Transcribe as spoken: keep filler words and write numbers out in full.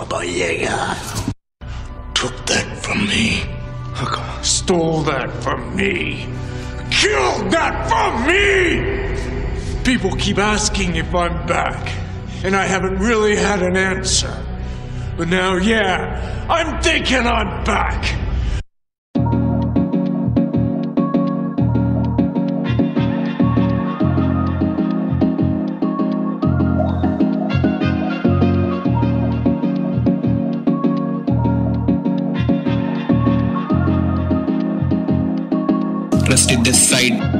Baba Yaga took that from me, stole that from me, killed that from me! People keep asking if I'm back, and I haven't really had an answer. But now, yeah, I'm thinking I'm back! Let's take this side.